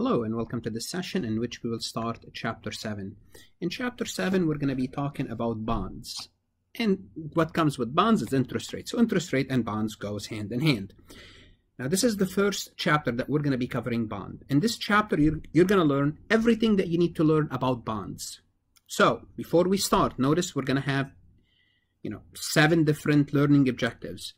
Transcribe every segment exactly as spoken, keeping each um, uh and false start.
Hello and welcome to this session in which we will start Chapter seven. In Chapter seven, we're going to be talking about bonds. And what comes with bonds is interest rate. So interest rate and bonds goes hand in hand. Now this is the first chapter that we're going to be covering bond. In this chapter, you're, you're going to learn everything that you need to learn about bonds. So before we start, notice we're going to have, you know, seven different learning objectives.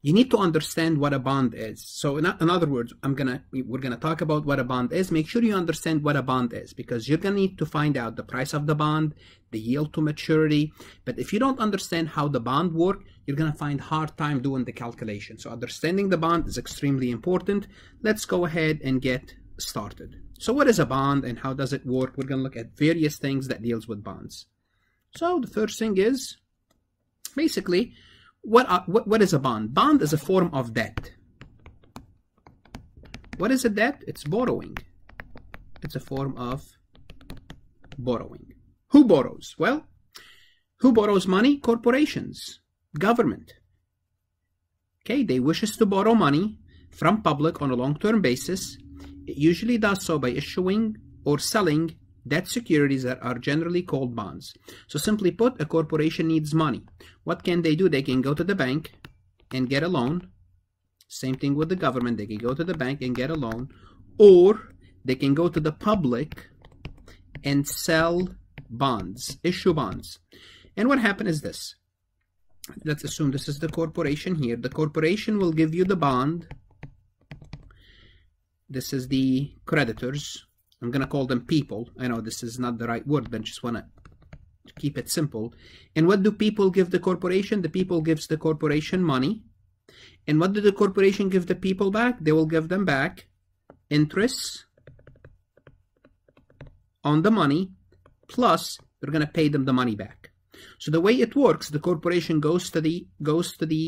You need to understand what a bond is. So in, in other words, I'm gonna we're gonna talk about what a bond is. Make sure you understand what a bond is, because you're gonna need to find out the price of the bond, the yield to maturity. But if you don't understand how the bond works, you're gonna find hard time doing the calculation. So understanding the bond is extremely important. Let's go ahead and get started. So what is a bond and how does it work? We're gonna look at various things that deals with bonds. So the first thing is basically, What, are, what, what is a bond? Bond is a form of debt. What is a debt? It's borrowing. It's a form of borrowing. Who borrows? Well, who borrows money? Corporations, government. Okay, they wishes to borrow money from public on a long-term basis. It usually does so by issuing or selling debt securities that are generally called bonds. So simply put, a corporation needs money. What can they do? They can go to the bank and get a loan. Same thing with the government. They can go to the bank and get a loan, or they can go to the public and sell bonds, issue bonds. And what happened is this. Let's assume this is the corporation here. The corporation will give you the bond. This is the creditors. I'm going to call them people. I know this is not the right word, but I just want to keep it simple. And what do people give the corporation? The people gives the corporation money. And what do the corporation give the people back? They will give them back interest on the money, plus they're going to pay them the money back. So the way it works, the corporation goes to the goes to the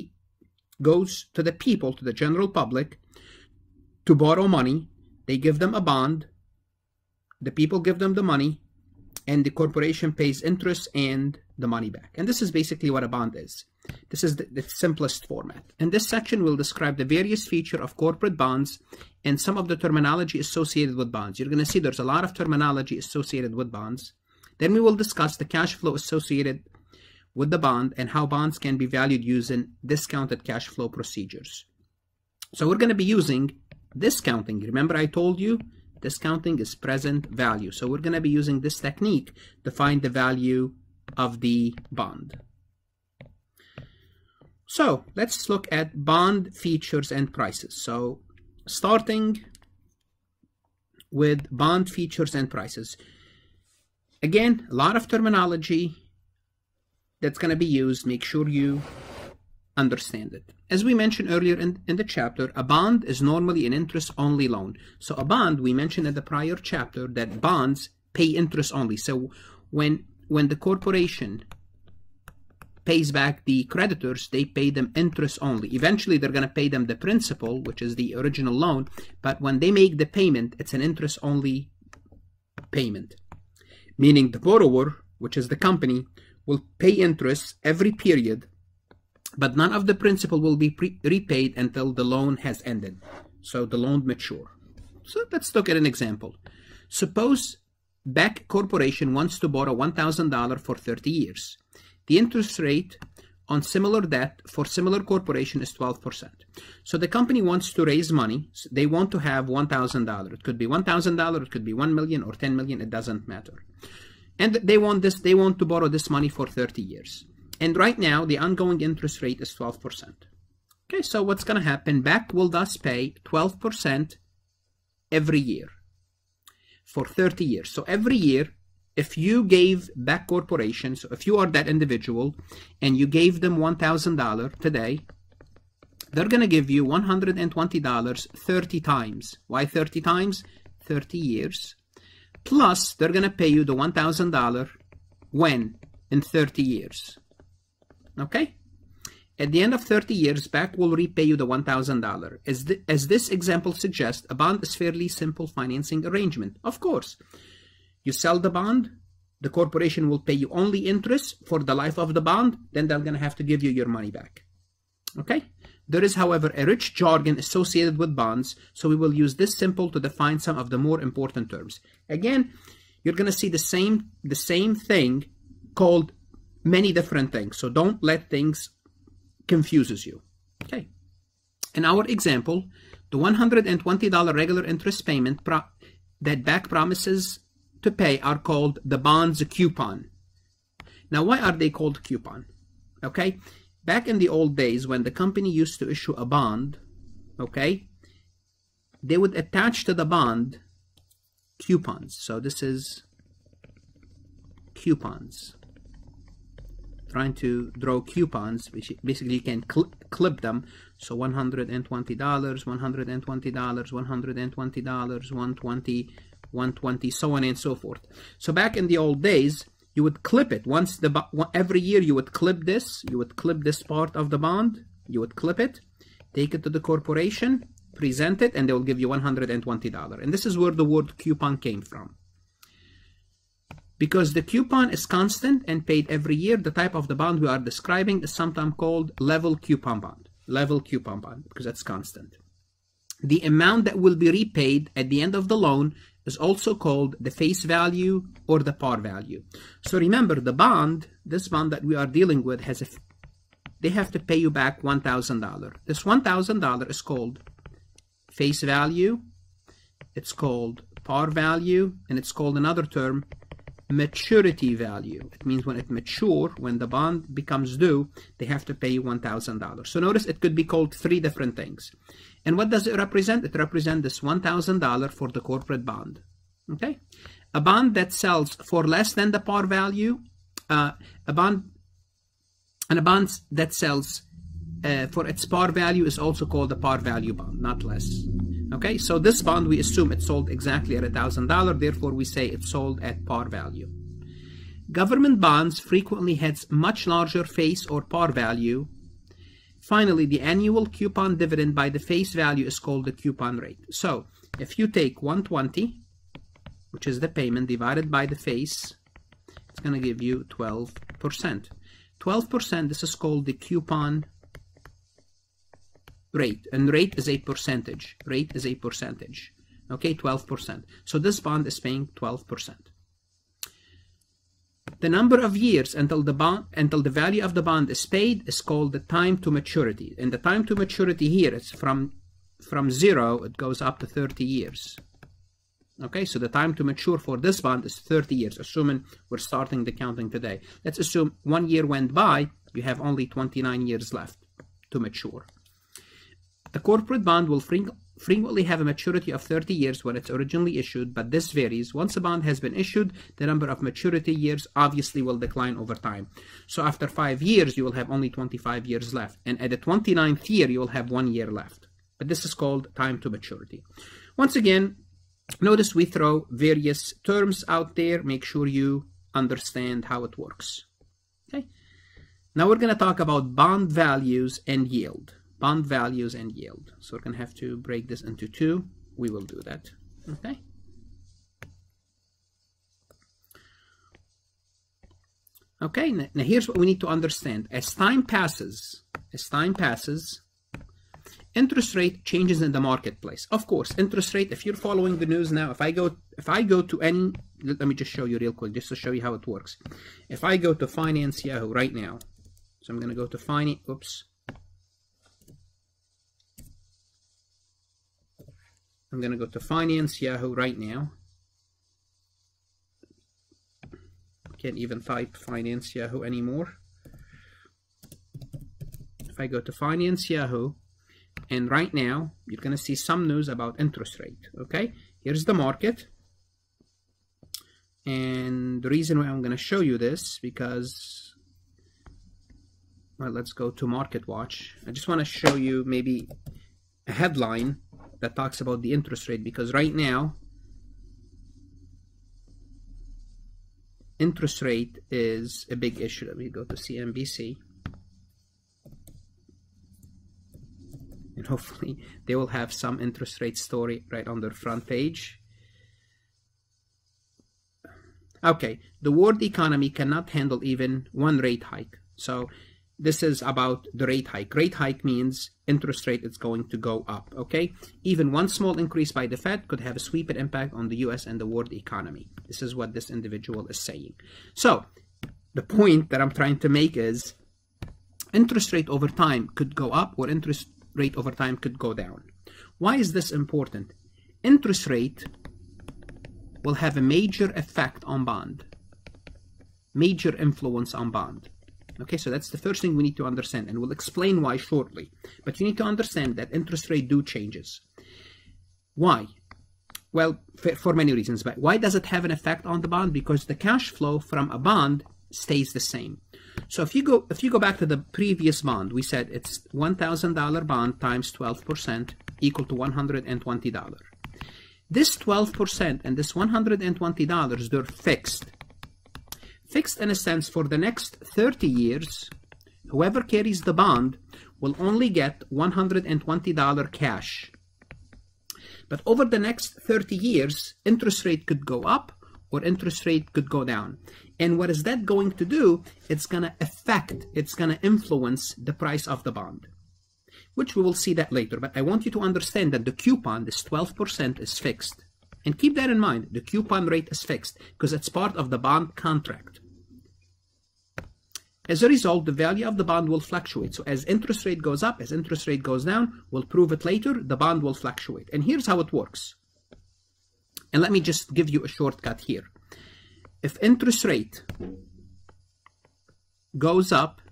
goes to the people, to the general public, to borrow money. They give them a bond. The people give them the money, and the corporation pays interest and the money back. And this is basically what a bond is. This is the, the simplest format. In this section, we'll describe the various features of corporate bonds and some of the terminology associated with bonds. You're going to see there's a lot of terminology associated with bonds. Then we will discuss the cash flow associated with the bond and how bonds can be valued using discounted cash flow procedures. So we're going to be using discounting. Remember I told you? Discounting is present value. So we're going to be using this technique to find the value of the bond. So let's look at bond features and prices. So starting with bond features and prices. Again, a lot of terminology that's going to be used. Make sure you understand it. As we mentioned earlier in, in the chapter, a bond is normally an interest-only loan. So a bond, we mentioned in the prior chapter that bonds pay interest only. So when, when the corporation pays back the creditors, they pay them interest only. Eventually, they're going to pay them the principal, which is the original loan. But when they make the payment, it's an interest-only payment, meaning the borrower, which is the company, will pay interest every period, but none of the principal will be repaid until the loan has ended. So the loan mature. So let's look at an example. Suppose Beck Corporation wants to borrow one thousand dollars for thirty years. The interest rate on similar debt for similar corporation is twelve percent. So the company wants to raise money. So they want to have one thousand dollars. It could be one thousand dollars, it could be one million dollars or ten million dollars, it doesn't matter. And they want this, they want to borrow this money for thirty years. And right now, the ongoing interest rate is twelve percent. Okay, so what's going to happen? Beck will thus pay twelve percent every year for thirty years. So every year, if you gave Beck Corporation, so if you are that individual and you gave them one thousand dollars today, they're going to give you one hundred twenty dollars thirty times. Why thirty times? thirty years. Plus, they're going to pay you the one thousand dollars when? In thirty years. Okay, at the end of thirty years, Beck will repay you the one thousand dollars. As, th as this example suggests, a bond is fairly simple financing arrangement. Of course, you sell the bond, the corporation will pay you only interest for the life of the bond, then they're going to have to give you your money back. Okay, There is, however, a rich jargon associated with bonds, so we will use this symbol to define some of the more important terms. Again, you're going to see the same, the same thing called many different things, so don't let things confuse you. Okay. In our example, the one hundred twenty dollar regular interest payment pro that Beck promises to pay are called the bonds coupon. Now, why are they called coupon? Okay, back in the old days when the company used to issue a bond, okay, they would attach to the bond coupons. So this is coupons. Trying to draw coupons, basically you can cl clip them. So one hundred twenty dollars, one hundred twenty dollars, one hundred twenty dollars, one hundred twenty dollars, one hundred twenty dollars, so on and so forth. So back in the old days, you would clip it. Once the every year you would clip this, you would clip this part of the bond, you would clip it, take it to the corporation, present it, and they will give you one hundred twenty dollars. And this is where the word coupon came from. Because the coupon is constant and paid every year, the type of the bond we are describing is sometimes called level coupon bond. Level coupon bond, because that's constant. The amount that will be repaid at the end of the loan is also called the face value or the par value. So remember, the bond, this bond that we are dealing with, has a, they have to pay you back one thousand dollars. This one thousand dollars is called face value, it's called par value, and it's called another term, maturity value. It means when it matures, when the bond becomes due, they have to pay one thousand dollars. So notice it could be called three different things. And what does it represent? It represents this one thousand dollars for the corporate bond. Okay, a bond that sells for less than the par value, uh, a bond, and a bond that sells uh, for its par value is also called a par value bond, not less. Okay, so this bond, we assume it sold exactly at one thousand dollars, therefore we say it sold at par value. Government bonds frequently has much larger face or par value. Finally, the annual coupon dividend by the face value is called the coupon rate. So, if you take one hundred twenty, which is the payment, divided by the face, it's going to give you twelve percent. twelve percent, this is called the coupon rate, and rate is a percentage. Rate is a percentage. Okay, twelve percent. So this bond is paying twelve percent. The number of years until the bond, until the value of the bond is paid, is called the time to maturity. And the time to maturity here is from from zero, it goes up to thirty years. Okay, so the time to mature for this bond is thirty years, assuming we're starting the counting today. Let's assume one year went by, you have only twenty-nine years left to mature. A corporate bond will frequently have a maturity of thirty years when it's originally issued, but this varies. Once a bond has been issued, the number of maturity years obviously will decline over time. So after five years, you will have only twenty-five years left. And at the twenty-ninth year, you will have one year left. But this is called time to maturity. Once again, notice we throw various terms out there. Make sure you understand how it works. Okay. Now we're going to talk about bond values and yield. Bond values and yield. So we're going to have to break this into two. We will do that. Okay. Okay, now here's what we need to understand. As time passes, as time passes, interest rate changes in the marketplace. Of course, interest rate, if you're following the news now, if I go if I go to any, let me just show you real quick, just to show you how it works. If I go to Finance Yahoo right now, so I'm going to go to Finance, oops, I'm going to go to Finance Yahoo right now. Can't even type Finance Yahoo anymore. If I go to Finance Yahoo, and right now, you're going to see some news about interest rate. Okay, here's the market. And the reason why I'm going to show you this, because, well, let's go to Market Watch. I just want to show you maybe a headline that talks about the interest rate, because right now interest rate is a big issue. Let me go to C N B C and hopefully they will have some interest rate story right on their front page. Okay, the world economy cannot handle even one rate hike. So this is about the rate hike. Rate hike means interest rate is going to go up, okay? Even one small increase by the Fed could have a sweeping impact on the U S and the world economy. This is what this individual is saying. So the point that I'm trying to make is interest rate over time could go up or interest rate over time could go down. Why is this important? Interest rate will have a major effect on bond, major influence on bond. Okay, so that's the first thing we need to understand, and we'll explain why shortly. But you need to understand that interest rate do changes. Why? Well, for many reasons, but why does it have an effect on the bond? Because the cash flow from a bond stays the same. So if you go if you go back to the previous bond, we said it's one thousand dollar bond times twelve percent equal to one hundred twenty dollars. This twelve percent and this one hundred twenty dollars, they're fixed. Fixed in a sense for the next thirty years, whoever carries the bond will only get one hundred twenty dollars cash. But over the next thirty years, interest rate could go up or interest rate could go down. And what is that going to do? It's going to affect, it's going to influence the price of the bond, which we will see that later. But I want you to understand that the coupon, this twelve percent, is fixed. And keep that in mind, the coupon rate is fixed because it's part of the bond contract. As a result, the value of the bond will fluctuate. So as interest rate goes up, as interest rate goes down, we'll prove it later, the bond will fluctuate. And here's how it works. And let me just give you a shortcut here. If interest rate goes up,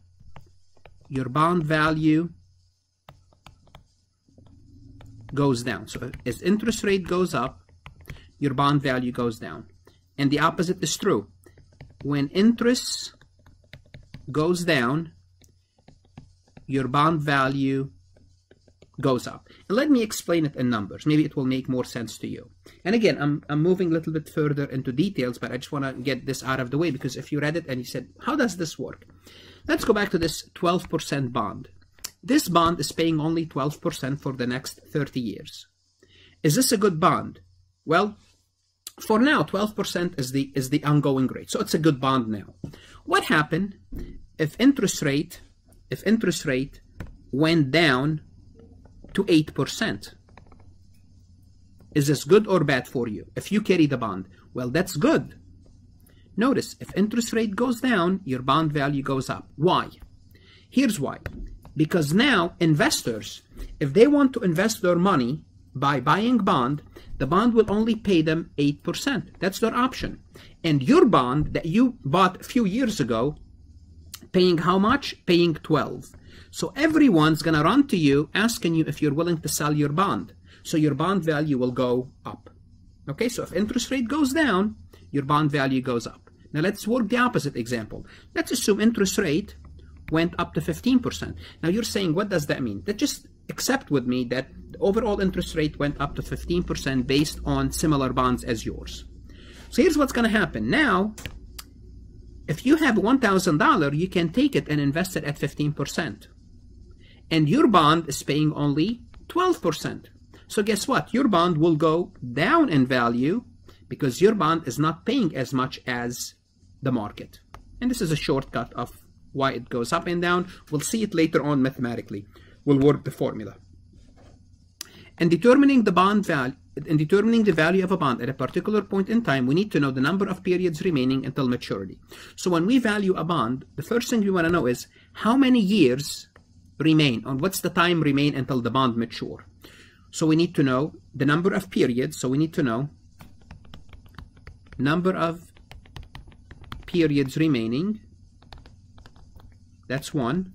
your bond value goes down. So as interest rate goes up, your bond value goes down. And the opposite is true. When interest goes down, your bond value goes up. And let me explain it in numbers. Maybe it will make more sense to you. And again, I'm, I'm moving a little bit further into details, but I just want to get this out of the way, because if you read it and you said, how does this work? Let's go back to this twelve percent bond. This bond is paying only twelve percent for the next thirty years. Is this a good bond? Well, for now, twelve percent is the, is the ongoing rate. So it's a good bond now. What happened if interest rate, if interest rate went down to eight percent? Is this good or bad for you if you carry the bond? Well, that's good. Notice, if interest rate goes down, your bond value goes up. Why? Here's why. Because now investors, if they want to invest their money by buying bond, the bond will only pay them eight percent. That's their option. And your bond that you bought a few years ago, paying how much? Paying twelve. So everyone's going to run to you asking you if you're willing to sell your bond. So your bond value will go up. Okay, so if interest rate goes down, your bond value goes up. Now let's work the opposite example. Let's assume interest rate went up to fifteen percent. Now you're saying, what does that mean? That just accept with me that the overall interest rate went up to fifteen percent based on similar bonds as yours. So here's what's going to happen. Now, if you have one thousand dollars, you can take it and invest it at fifteen percent. And your bond is paying only twelve percent. So guess what? Your bond will go down in value because your bond is not paying as much as the market. And this is a shortcut of why it goes up and down. We'll see it later on mathematically. We'll work the formula. In determining the bond value, in determining the value of a bond at a particular point in time, we need to know the number of periods remaining until maturity. So when we value a bond, the first thing we want to know is how many years remain, or what's the time remain until the bond mature. So we need to know the number of periods. So we need to know number of periods remaining. That's one.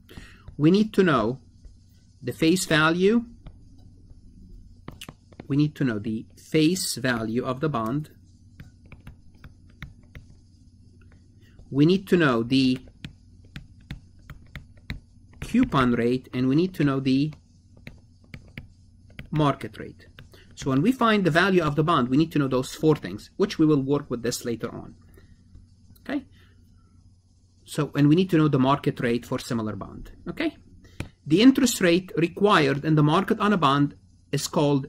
We need to know the face value. We need to know the face value of the bond. We need to know the coupon rate, and we need to know the market rate. So when we find the value of the bond, we need to know those four things, which we will work with this later on. Okay? So, and we need to know the market rate for similar bond. Okay? The interest rate required in the market on a bond is called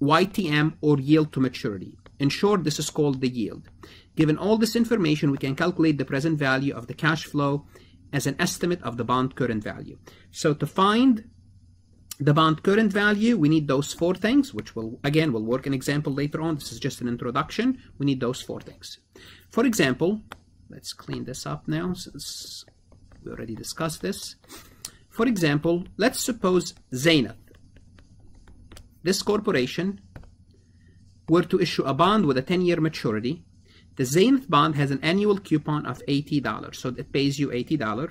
Y T M, or yield to maturity. In short, this is called the yield. Given all this information, we can calculate the present value of the cash flow as an estimate of the bond current value. So to find the bond current value, we need those four things, which will, again, we'll work an example later on. This is just an introduction. We need those four things. For example, let's clean this up now since we already discussed this. For example, let's suppose Zenith, this corporation, were to issue a bond with a ten-year maturity. The Zenith bond has an annual coupon of eighty dollars, so it pays you eighty dollars.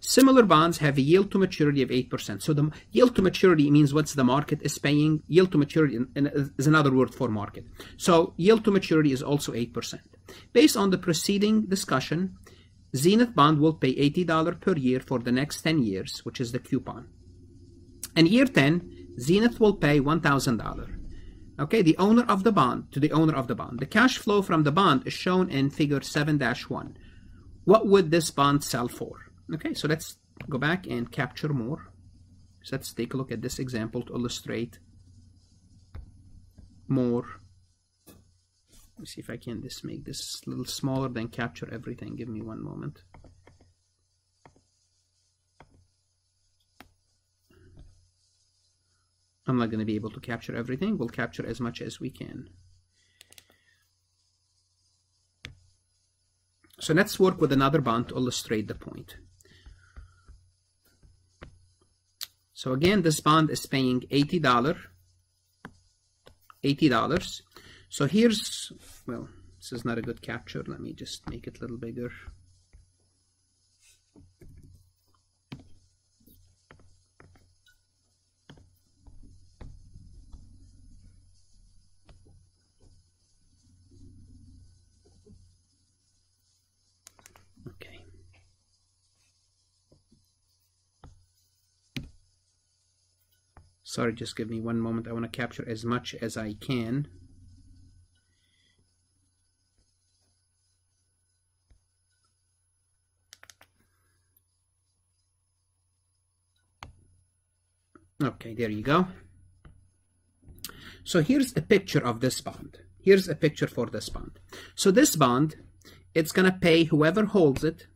Similar bonds have a yield to maturity of eight percent. So the yield to maturity means what's the market is paying. Yield to maturity is another word for market. So yield to maturity is also eight percent. Based on the preceding discussion, Zenith bond will pay eighty dollars per year for the next ten years, which is the coupon. In year ten, Zenith will pay one thousand dollars. Okay, the owner of the bond, to the owner of the bond. The cash flow from the bond is shown in figure seven dash one. What would this bond sell for? Okay, so let's go back and capture more. So let's take a look at this example to illustrate more. Let's see if I can just make this a little smaller, then capture everything. Give me one moment. I'm not going to be able to capture everything. We'll capture as much as we can. So let's work with another bond to illustrate the point. So again, this bond is paying eighty dollars. So here's, well, this is not a good capture. Let me just make it a little bigger. Okay. Sorry, just give me one moment. I want to capture as much as I can. Okay, there you go. So here's a picture of this bond. Here's a picture for this bond. So this bond, it's going to pay whoever holds it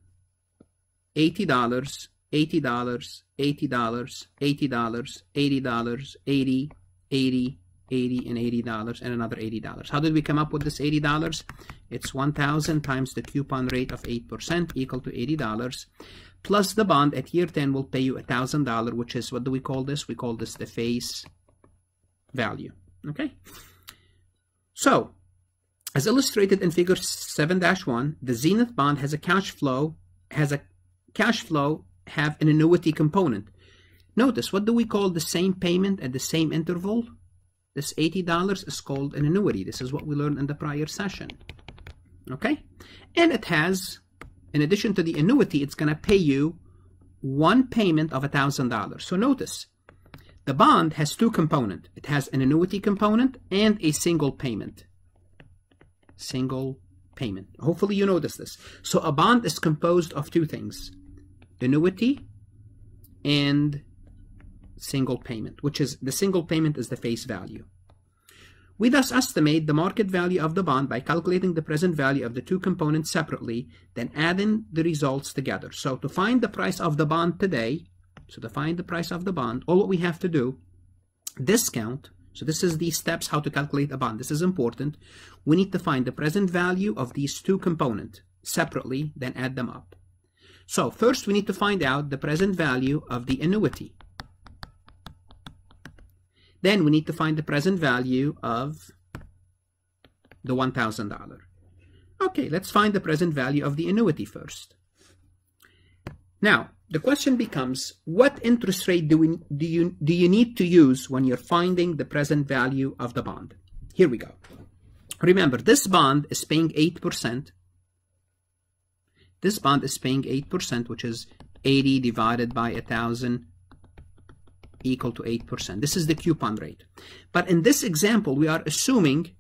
eighty dollars, eighty dollars, eighty dollars, eighty dollars, eighty dollars, eighty, eighty, eighty, and eighty dollars, and another eighty dollars. How did we come up with this eighty dollars? It's one thousand times the coupon rate of eight percent equal to eighty dollars. Plus the bond at year ten will pay you one thousand dollars, which is, what do we call this? We call this the face value, okay? So, as illustrated in figure seven dash one, the Zenith bond has a cash flow, has a cash flow, have an annuity component. Notice, what do we call the same payment at the same interval? This eighty dollars is called an annuity. This is what we learned in the prior session, okay? And it has, in addition to the annuity, it's going to pay you one payment of one thousand dollars. So notice, the bond has two components. It has an annuity component and a single payment. Single payment. Hopefully you notice this. So a bond is composed of two things, annuity and single payment, which is the single payment is the face value. We thus estimate the market value of the bond by calculating the present value of the two components separately, then adding the results together. So to find the price of the bond today, so to find the price of the bond, all what we have to do, discount, so this is the steps how to calculate a bond. This is important. We need to find the present value of these two components separately, then add them up. So first we need to find out the present value of the annuity. Then we need to find the present value of the one thousand dollars. Okay, let's find the present value of the annuity first. Now, the question becomes, what interest rate do, we, do, you, do you need to use when you're finding the present value of the bond? Here we go. Remember, this bond is paying eight percent. This bond is paying eight percent, which is eighty divided by one thousand equal to eight percent. This is the coupon rate. But in this example, we are assuming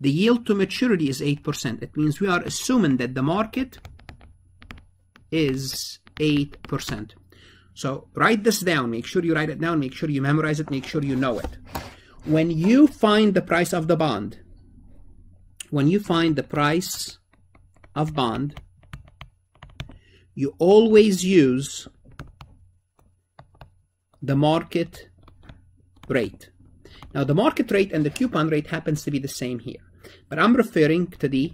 the yield to maturity is eight percent. It means we are assuming that the market is eight percent. So write this down. Make sure you write it down. Make sure you memorize it. Make sure you know it. When you find the price of the bond, when you find the price of bond, you always use the market rate. Now, the market rate and the coupon rate happens to be the same here, but I'm referring to the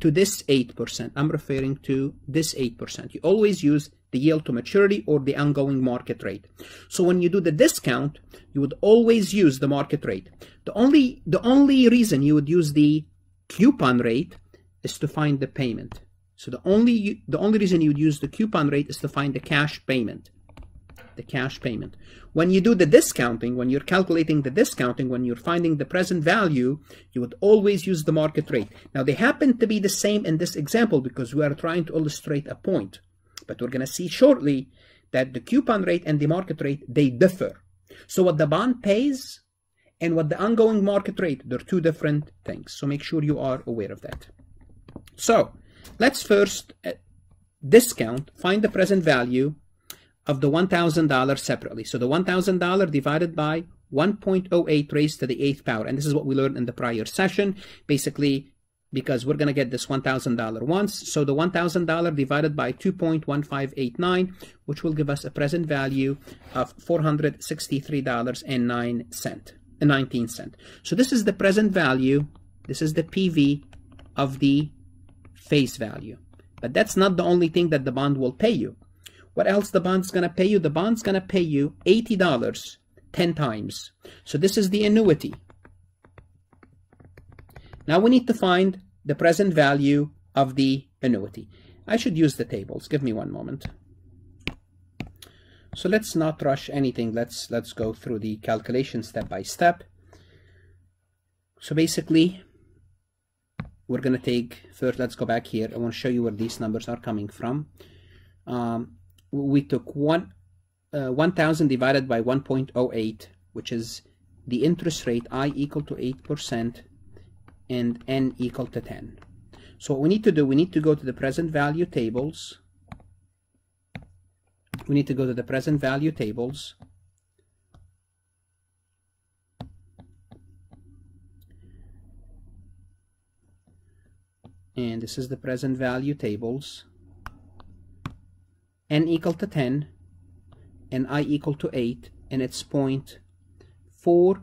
to this eight percent. I'm referring to this eight percent. You always use the yield to maturity or the ongoing market rate. So when you do the discount, you would always use the market rate. The only, the only reason you would use the coupon rate is to find the payment. So the only, the only reason you would use the coupon rate is to find the cash payment. The cash payment. When you do the discounting, when you're calculating the discounting, when you're finding the present value, you would always use the market rate. Now, they happen to be the same in this example because we are trying to illustrate a point. But we're going to see shortly that the coupon rate and the market rate, they differ. So what the bond pays and what the ongoing market rate, they're two different things. So make sure you are aware of that. So let's first discount, find the present value of the one thousand dollars separately. So the one thousand dollars divided by one point zero eight raised to the eighth power. And this is what we learned in the prior session, basically, because we're going to get this one thousand dollars once. So the one thousand dollars divided by two point one five eight nine, which will give us a present value of four hundred sixty-three dollars and nineteen cents. So this is the present value. This is the P V of the face value. But that's not the only thing that the bond will pay you. What else the bond's going to pay you? The bond's going to pay you eighty dollars ten times. So this is the annuity. Now we need to find the present value of the annuity. I should use the tables. Give me one moment. So let's not rush anything. Let's, let's go through the calculation step by step. So basically, we're going to take first, let's go back here. I want to show you where these numbers are coming from. Um, we took one, uh, one thousand divided by one point zero eight, which is the interest rate, I equal to eight percent and N equal to ten. So what we need to do, we need to go to the present value tables. We need to go to the present value tables. And this is the present value tables. N equal to ten and I equal to eight, and it's zero point four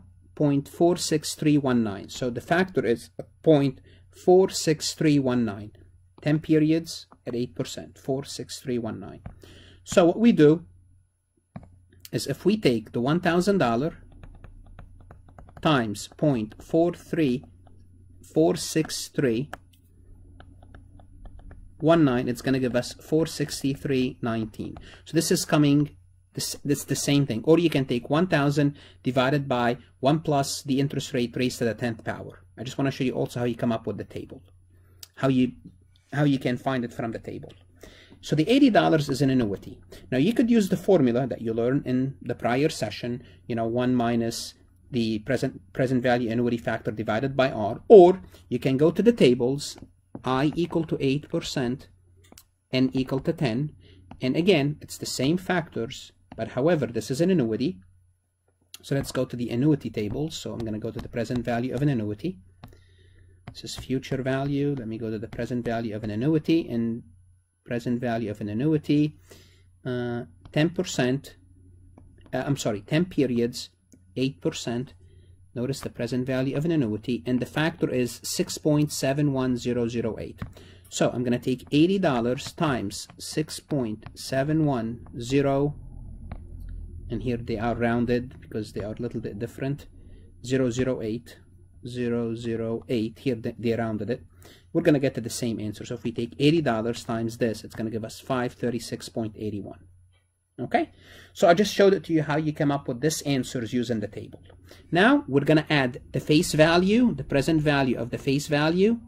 four six three one nine. So the factor is zero point four six three one nine. ten periods at eight percent, four six three one nine. So what we do is if we take the one thousand dollars times zero point four three four six three, one nine, it's going to give us four hundred sixty-three dollars and nineteen cents. So this is coming, this, this the same thing. Or you can take one thousand divided by one plus the interest rate raised to the tenth power. I just want to show you also how you come up with the table, how you, how you can find it from the table. So the eighty dollars is an annuity. Now you could use the formula that you learned in the prior session, you know, one minus the present, present value annuity factor divided by R, or you can go to the tables, I equal to eight percent, N equal to ten, and again, it's the same factors, but however, this is an annuity. So let's go to the annuity table. So I'm going to go to the present value of an annuity. This is future value. Let me go to the present value of an annuity, and present value of an annuity, uh, ten percent, uh, I'm sorry, ten periods, eight percent. Notice the present value of an annuity, and the factor is six point seven one zero zero eight. So I'm going to take eighty dollars times six point seven one zero, and here they are rounded because they are a little bit different, zero zero eight, zero zero eight. Here they, they rounded it. We're going to get to the same answer. So if we take eighty dollars times this, it's going to give us five hundred thirty-six dollars and eighty-one cents. Okay, so I just showed it to you how you come up with this answers using the table. Now we're going to add the face value, the present value of the face value,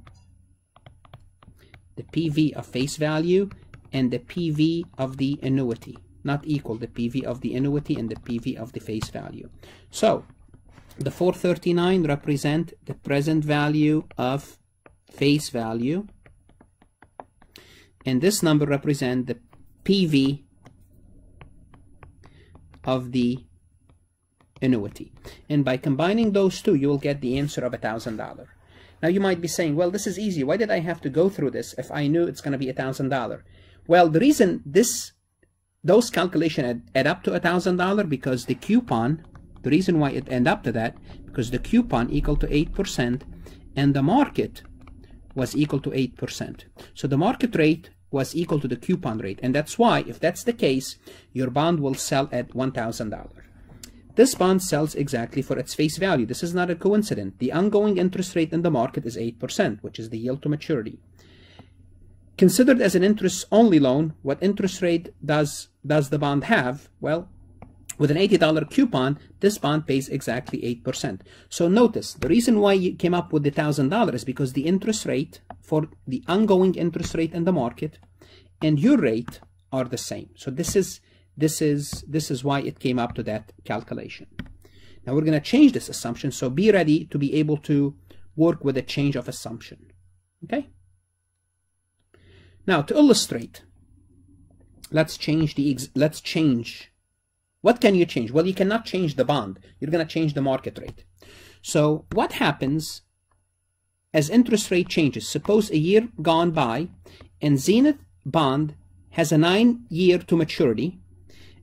the P V of face value, and the P V of the annuity. Not equal, the P V of the annuity and the P V of the face value. So the four hundred thirty-nine represent the present value of face value, and this number represent the P V of the annuity. And by combining those two, you will get the answer of one thousand dollars. Now you might be saying, well, this is easy. Why did I have to go through this if I knew it's going to be one thousand dollars? Well, the reason this those calculations add, add up to a thousand dollars, because the coupon, the reason why it end up to that, because the coupon equal to eight percent and the market was equal to eight percent. So the market rate was equal to the coupon rate. And that's why, if that's the case, your bond will sell at one thousand dollars. This bond sells exactly for its face value. This is not a coincidence. The ongoing interest rate in the market is eight percent, which is the yield to maturity. Considered as an interest-only loan, what interest rate does, does the bond have? Well, with an eighty dollar coupon, this bond pays exactly eight percent. So notice, the reason why you came up with the one thousand dollars is because the interest rate for the ongoing interest rate in the market and your rate are the same. So this is, this is, this is why it came up to that calculation. Now we're going to change this assumption, so be ready to be able to work with a change of assumption. Okay? Now, to illustrate, let's change the ex let's change. What can you change? Well, you cannot change the bond. You're going to change the market rate. So what happens as interest rate changes? Suppose a year gone by and Zenith bond has a nine year to maturity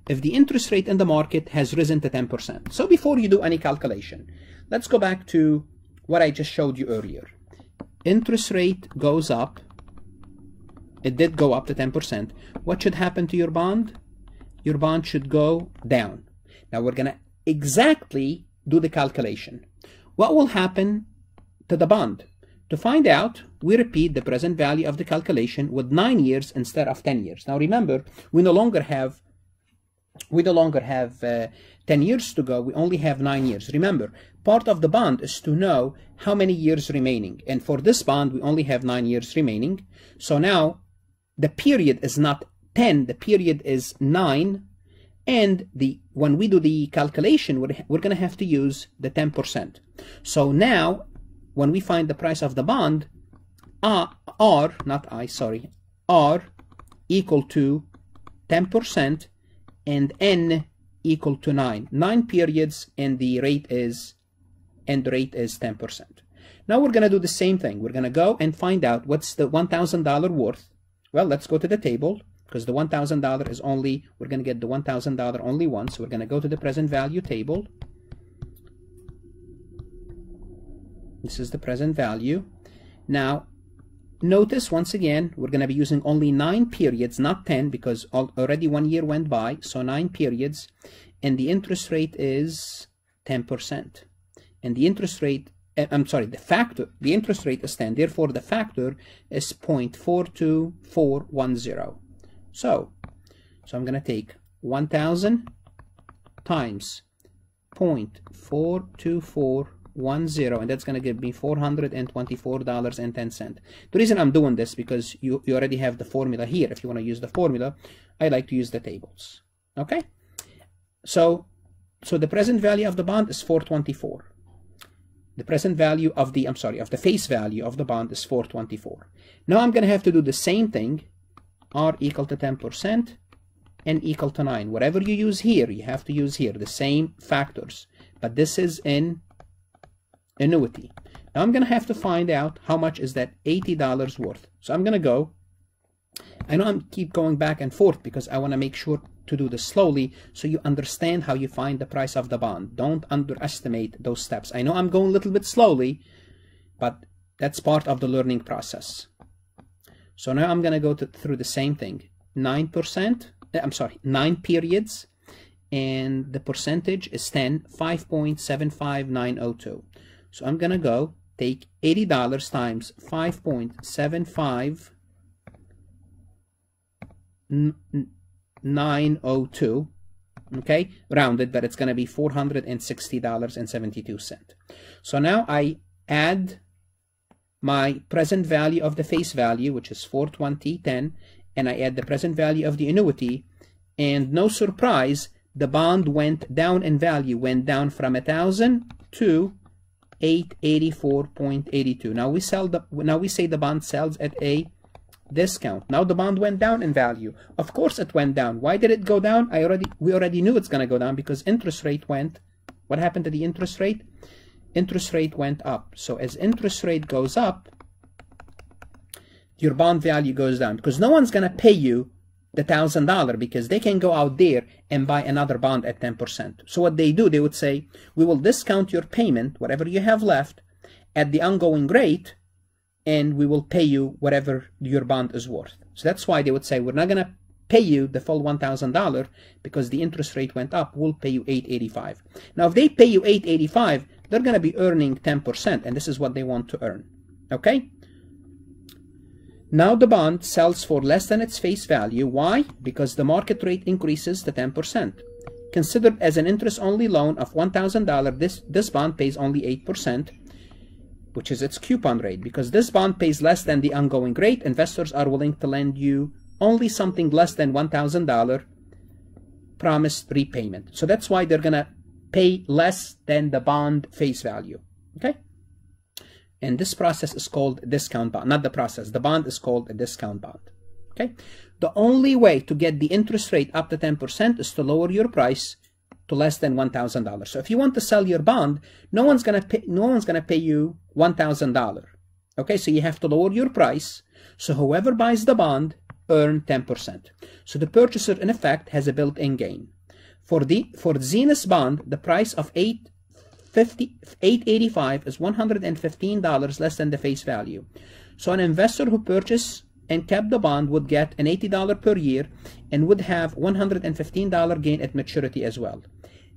if the interest rate in the market has risen to ten percent. So before you do any calculation, let's go back to what I just showed you earlier. Interest rate goes up. It did go up to ten percent. What should happen to your bond? Your bond should go down. Now we're going to exactly do the calculation. What will happen to the bond? To find out, we repeat the present value of the calculation with nine years instead of ten years. Now remember, we no longer have we no longer have uh, ten years to go. We only have nine years. Remember, part of the bond is to know how many years remaining. And for this bond, we only have nine years remaining. So now, the period is not ten, the period is nine, and the when we do the calculation, we're, we're going to have to use the ten percent. So now, when we find the price of the bond, R, R not I, sorry, R equal to ten percent, and N equal to nine. Nine periods, and the rate is, and the rate is ten percent. Now we're going to do the same thing. We're going to go and find out what's the one thousand dollars worth. Well, let's go to the table, because the one thousand dollars is only, we're going to get the one thousand dollars only once. So we're going to go to the present value table. This is the present value. Now, notice once again, we're going to be using only nine periods, not ten, because already one year went by. So nine periods, and the interest rate is ten percent. And the interest rate, I'm sorry, the factor, the interest rate is ten, therefore the factor is zero point four two four one zero. So, so I'm going to take one thousand times zero point four two four one zero, and that's going to give me four hundred twenty-four dollars and ten cents. The reason I'm doing this, because you, you already have the formula here. If you want to use the formula, I like to use the tables. Okay? So, so the present value of the bond is four twenty-four. The present value of the, I'm sorry, of the face value of the bond is four twenty-four. Now I'm going to have to do the same thing. R equal to ten percent, N equal to nine. Whatever you use here, you have to use here, the same factors. But this is in annuity. Now I'm going to have to find out how much is that eighty dollars worth. So I'm going to go, I know I'm keep going back and forth because I want to make sure to do this slowly so you understand how you find the price of the bond. Don't underestimate those steps. I know I'm going a little bit slowly, but that's part of the learning process. So now I'm going to go to, through the same thing. nine percent, I'm sorry, nine periods, and the percentage is ten, five point seven five nine zero two. So I'm going to go take eighty dollars times five point seven five nine zero two, okay, rounded, but it's going to be four hundred sixty dollars and seventy-two cents. So now I add my present value of the face value, which is four twenty ten, and I add the present value of the annuity, and no surprise, the bond went down in value, went down from a thousand to eight eighty-four point eight two. Now we sell the now we say the bond sells at a discount. Now the bond went down in value. Of course it went down. Why did it go down? I already we already knew it's gonna go down because interest rate went. What happened to the interest rate? Interest rate went up. So as interest rate goes up, your bond value goes down, because no one's going to pay you the one thousand dollars because they can go out there and buy another bond at ten percent. So what they do, they would say, we will discount your payment, whatever you have left, at the ongoing rate, and we will pay you whatever your bond is worth. So that's why they would say, we're not going to pay you the full one thousand dollars because the interest rate went up, we'll pay you eight hundred eighty-five dollars. Now, if they pay you eight hundred eighty-five dollars, they're going to be earning ten percent, and this is what they want to earn, okay? Now the bond sells for less than its face value. Why? Because the market rate increases to ten percent. Considered as an interest-only loan of one thousand dollars, this, this bond pays only eight percent, which is its coupon rate. Because this bond pays less than the ongoing rate, investors are willing to lend you only something less than one thousand dollars promised repayment. So that's why they're going to pay less than the bond face value, okay? And this process is called discount bond, not the process. The bond is called a discount bond, okay? The only way to get the interest rate up to ten percent is to lower your price to less than one thousand dollars. So if you want to sell your bond, no one's going to pay, no one's going to pay you one thousand dollars, okay? So you have to lower your price. So whoever buys the bond earn ten percent. So the purchaser, in effect, has a built-in gain. For the for Zenith bond, the price of eight hundred eighty-five dollars is one hundred fifteen dollars less than the face value. So an investor who purchased and kept the bond would get an eighty dollars per year and would have one hundred fifteen dollars gain at maturity as well.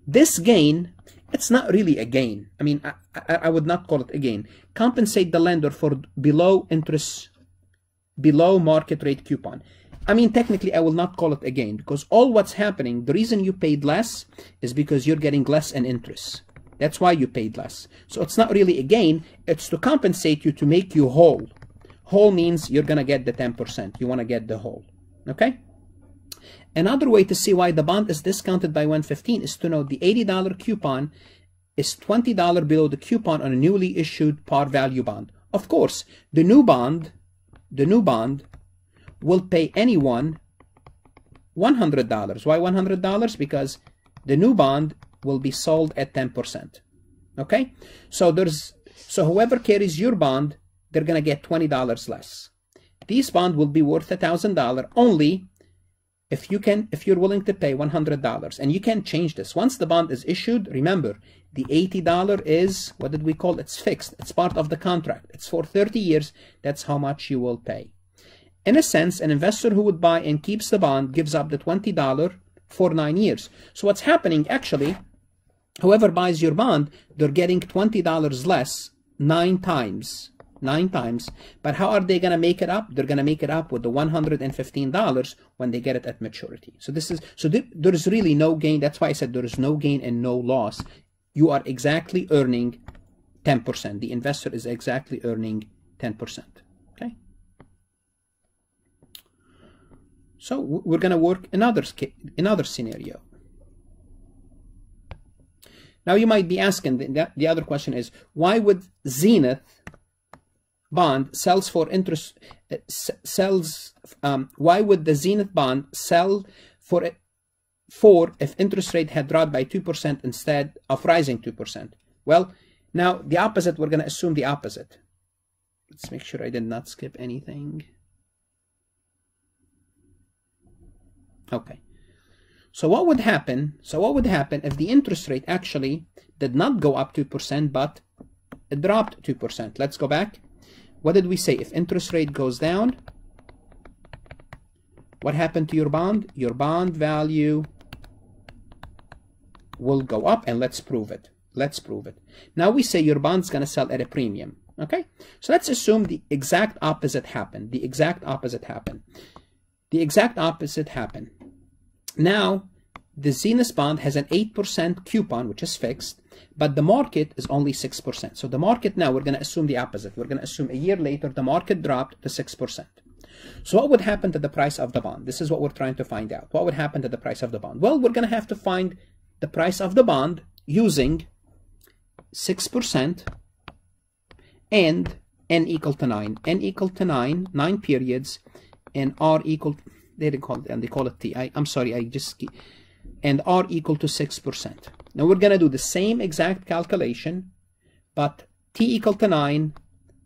This gain, it's not really a gain. I mean, I, I, I would not call it a gain. Compensate the lender for below interest, below market rate coupon. I mean, technically, I will not call it a gain because all what's happening, the reason you paid less is because you're getting less in interest. That's why you paid less. So it's not really a gain. It's to compensate you, to make you whole. Whole means you're going to get the ten percent. You want to get the whole. Okay? Another way to see why the bond is discounted by one hundred fifteen dollars is to note the eighty dollar coupon is twenty dollars below the coupon on a newly issued par value bond. Of course, the new bond, the new bond will pay anyone one hundred dollars. Why one hundred dollars? Because the new bond will be sold at ten percent. Okay? So there's so whoever carries your bond, they're going to get twenty dollars less. These bond will be worth one thousand dollars only if you can if you're willing to pay one hundred dollars. And you can change this. Once the bond is issued, remember, the eighty dollars is, what did we call it? It's fixed. It's part of the contract. It's for thirty years. That's how much you will pay. In a sense, an investor who would buy and keeps the bond gives up the twenty dollars for nine years. So what's happening actually, whoever buys your bond, they're getting twenty dollars less nine times, nine times. But how are they going to make it up? They're going to make it up with the one hundred fifteen dollars when they get it at maturity. So this is, so th there is really no gain. That's why I said there is no gain and no loss. You are exactly earning ten percent. The investor is exactly earning ten percent. Okay. So we're going to work another, another scenario. Now you might be asking, the, the other question is, why would Zenith bond sells for interest, uh, sells, um, why would the Zenith bond sell for, for if interest rate had dropped by two percent instead of rising two percent? Well, now the opposite, we're going to assume the opposite. Let's make sure I did not skip anything. Okay. So what would happen? So what would happen if the interest rate actually did not go up two percent, but it dropped two percent? Let's go back. What did we say? If interest rate goes down, what happened to your bond? Your bond value will go up, and let's prove it. Let's prove it. Now we say your bond's going to sell at a premium. Okay? So let's assume the exact opposite happened. The exact opposite happened. The exact opposite happened. Now, the Zenith bond has an eight percent coupon, which is fixed, but the market is only six percent. So the market now, we're going to assume the opposite. We're going to assume a year later, the market dropped to six percent. So what would happen to the price of the bond? This is what we're trying to find out. What would happen to the price of the bond? Well, we're going to have to find the price of the bond using six percent and n equal to nine. N equal to nine, nine periods, and r equal to... They didn't call it, and they call it T. I, I'm sorry, I just, and R equal to six percent. Now we're going to do the same exact calculation, but T equal to nine,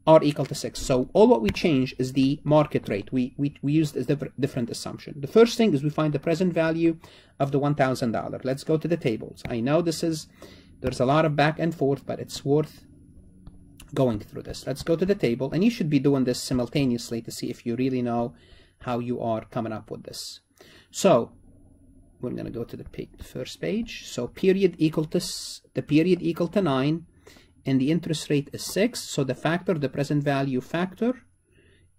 are equal to six. So all what we change is the market rate. We, we, we used a different assumption. The first thing is we find the present value of the one thousand dollars. Let's go to the tables. I know this is, there's a lot of back and forth, but it's worth going through this. Let's go to the table, and you should be doing this simultaneously to see if you really know how you are coming up with this. So we're going to go to the first page. So period equal to, the period equal to nine, and the interest rate is six. So the factor, the present value factor,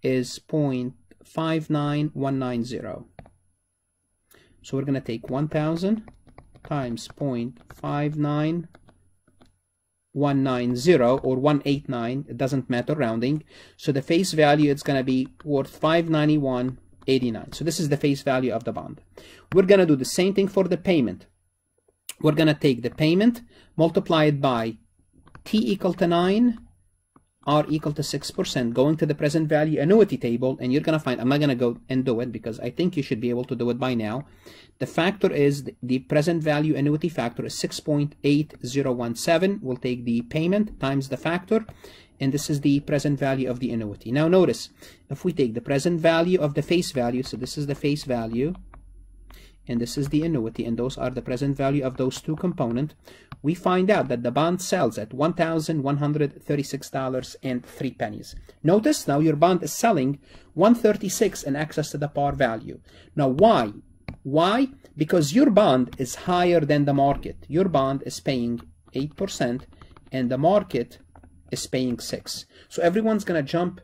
is zero point five nine one nine zero. So we're going to take one thousand times zero point five nine one nine zero, or one eighty-nine, it doesn't matter, rounding. So the face value, it's going to be worth five ninety-one eighty-nine. So this is the face value of the bond. We're going to do the same thing for the payment. We're going to take the payment, multiply it by T equal to nine, R equal to six percent, going to the present value annuity table, and you're going to find, I'm not going to go and do it because I think you should be able to do it by now. The factor is, the present value annuity factor is six point eight zero one seven. We'll take the payment times the factor, and this is the present value of the annuity. Now notice, if we take the present value of the face value, so this is the face value, and this is the annuity, and those are the present value of those two components, we find out that the bond sells at one thousand one hundred thirty-six dollars and three pennies. Notice now your bond is selling one thirty-six in excess to the par value. Now why? Why? Because your bond is higher than the market. Your bond is paying eight percent, and the market is paying six. So everyone's going to jump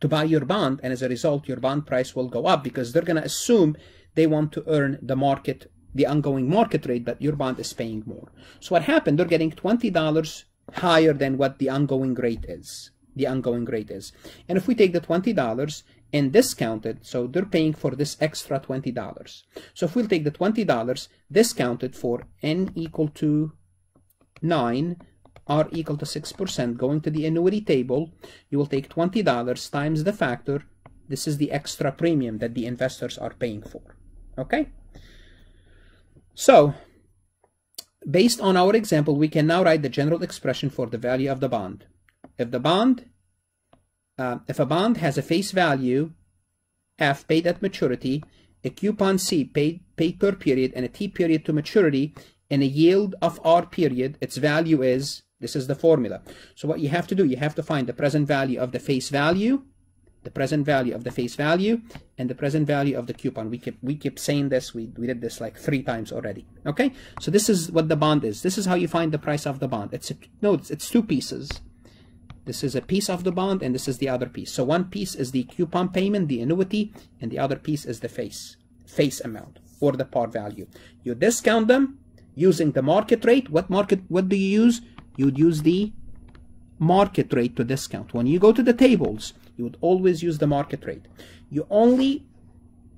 to buy your bond, and as a result, your bond price will go up because they're going to assume they want to earn the market, the ongoing market rate, but your bond is paying more. So what happened? They're getting twenty dollars higher than what the ongoing rate is. The ongoing rate is. And if we take the twenty dollars and discount it, so they're paying for this extra twenty dollars. So if we'll take the twenty dollars discounted for N equal to nine, R equal to six percent, going to the annuity table, you will take twenty dollars times the factor. This is the extra premium that the investors are paying for. Okay? So, based on our example, we can now write the general expression for the value of the bond. If the bond, uh, if a bond has a face value, F paid at maturity, a coupon C paid, paid per period, and a T period to maturity, and a yield of R period, its value is, this is the formula. So what you have to do, you have to find the present value of the face value, the present value of the face value, and the present value of the coupon. We keep, we keep saying this. We, we did this like three times already. Okay? So this is what the bond is. This is how you find the price of the bond. It's a, no, it's, it's two pieces. This is a piece of the bond, and this is the other piece. So one piece is the coupon payment, the annuity, and the other piece is the face, face amount, or the par value. You discount them using the market rate. What market, what do you use? You'd use the market rate to discount. When you go to the tables, you would always use the market rate. You only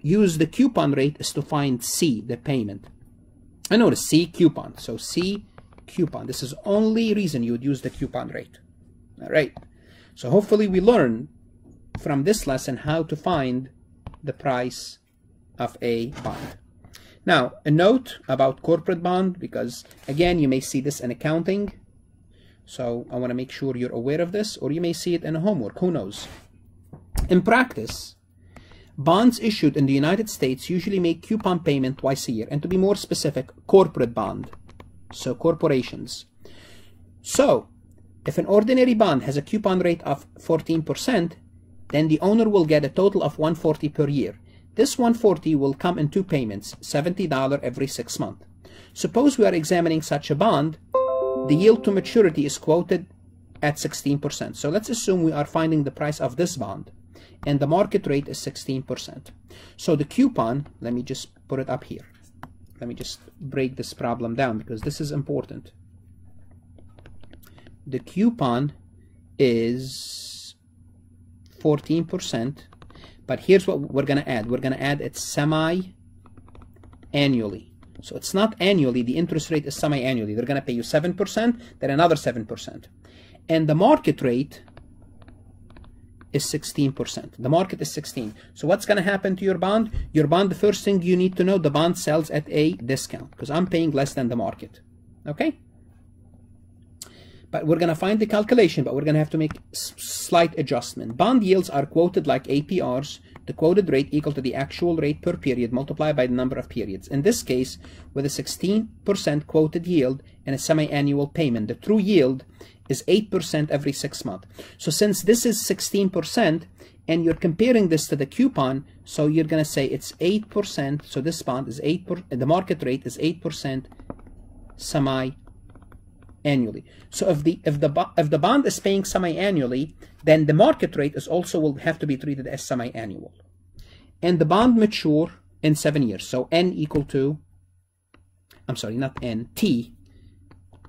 use the coupon rate is to find C, the payment. I notice C coupon. So C coupon. This is only reason you would use the coupon rate. All right. So hopefully we learn from this lesson how to find the price of a bond. Now, a note about corporate bond, because again, you may see this in accounting. So I want to make sure you're aware of this, or you may see it in homework. Who knows? In practice, bonds issued in the United States usually make coupon payment twice a year, and to be more specific, corporate bond. So corporations. So if an ordinary bond has a coupon rate of fourteen percent, then the owner will get a total of one hundred forty dollars per year. This one hundred forty dollars will come in two payments, seventy dollars every six months. Suppose we are examining such a bond. The yield to maturity is quoted at sixteen percent. So let's assume we are finding the price of this bond, and the market rate is sixteen percent. So the coupon, let me just put it up here. Let me just break this problem down because this is important. The coupon is fourteen percent, but here's what we're going to add. We're going to add it semi-annually. So it's not annually, the interest rate is semi-annually. They're going to pay you seven percent, then another seven percent. And the market rate is sixteen percent. The market is sixteen. So what's going to happen to your bond? Your bond, the first thing you need to know, the bond sells at a discount because I'm paying less than the market. Okay? but we're going to find the calculation, but we're going to have to make slight adjustment. Bond yields are quoted like A P Rs, the quoted rate equal to the actual rate per period multiplied by the number of periods. In this case, with a sixteen percent quoted yield and a semi-annual payment, the true yield is eight percent every six months. So since this is sixteen percent, and you're comparing this to the coupon, so you're going to say it's eight percent, so this bond is eight percent, the market rate is eight percent semi-annually. So if the, if the, if the bond is paying semi-annually, then the market rate is also will have to be treated as semi-annual. And the bond mature in seven years, so N equal to, I'm sorry, not N, T,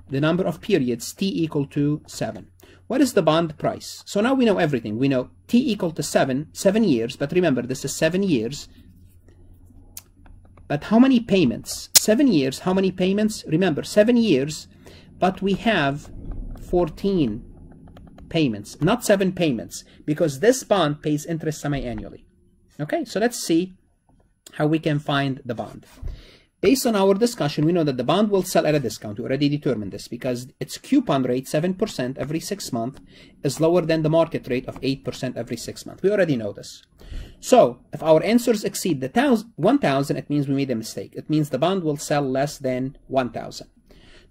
the number of periods, T equal to seven. What is the bond price? So now we know everything. We know T equal to seven, seven years, but remember this is seven years. But how many payments? Seven years, how many payments? Remember, seven years, but we have fourteen payments, not seven payments, because this bond pays interest semi-annually. Okay, so let's see how we can find the bond. Based on our discussion, we know that the bond will sell at a discount. We already determined this because its coupon rate, seven percent every six months, is lower than the market rate of eight percent every six months. We already know this. So if our answers exceed the one thousand, it means we made a mistake. It means the bond will sell less than one thousand.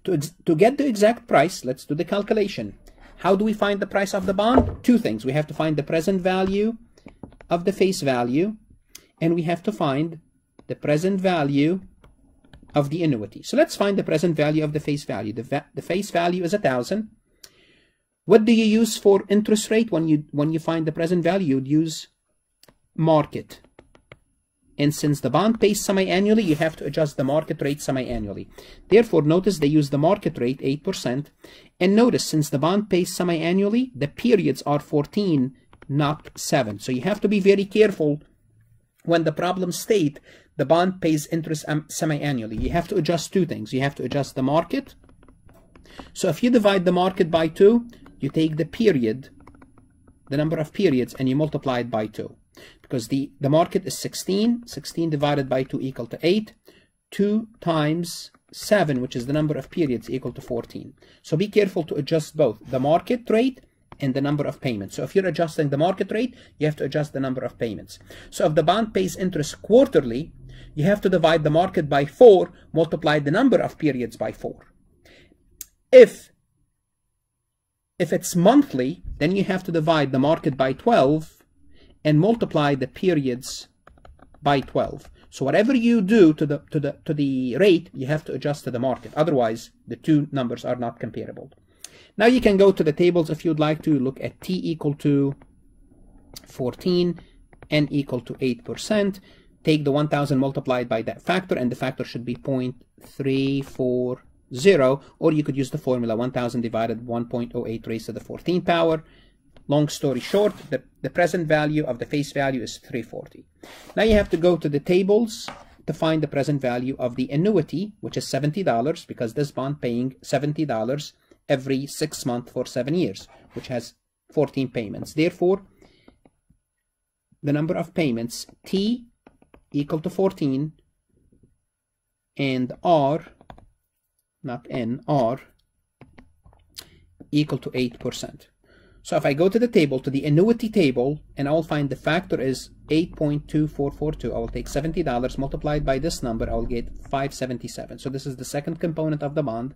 To, to get the exact price, let's do the calculation. How do we find the price of the bond? Two things. We have to find the present value of the face value, and we have to find the present value of the annuity. So let's find the present value of the face value. The, va the face value is one thousand. What do you use for interest rate when you, when you find the present value? You'd use market. And since the bond pays semi-annually, you have to adjust the market rate semi-annually. Therefore, notice they use the market rate, eight percent. And notice, since the bond pays semi-annually, the periods are fourteen, not seven. So you have to be very careful when the problem state the bond pays interest semi-annually. You have to adjust two things. You have to adjust the market. So if you divide the market by two, you take the period, the number of periods, and you multiply it by two. Because the, the market is sixteen. sixteen divided by two equal to eight. two times seven, which is the number of periods, equal to fourteen. So be careful to adjust both the market rate and the number of payments. So if you're adjusting the market rate, you have to adjust the number of payments. So if the bond pays interest quarterly, you have to divide the market by four, multiply the number of periods by four. If, if it's monthly, then you have to divide the market by twelve and multiply the periods by twelve. So whatever you do to the, to the, to the rate, you have to adjust to the market. Otherwise, the two numbers are not comparable. Now you can go to the tables if you'd like to look at T equal to fourteen, N equal to eight percent. Take the one thousand multiplied by that factor, and the factor should be zero point three four zero, or you could use the formula one thousand divided one point zero eight raised to the fourteen power. Long story short, the, the present value of the face value is three forty. Now you have to go to the tables to find the present value of the annuity, which is seventy dollars, because this bond paying seventy dollars every six months for seven years, which has fourteen payments. Therefore, the number of payments, T equal to fourteen, and R, not N, R, equal to eight percent. So if I go to the table, to the annuity table, and I'll find the factor is eight point two four four two. I will take seventy dollars multiplied by this number, I will get five seventy-seven. So this is the second component of the bond.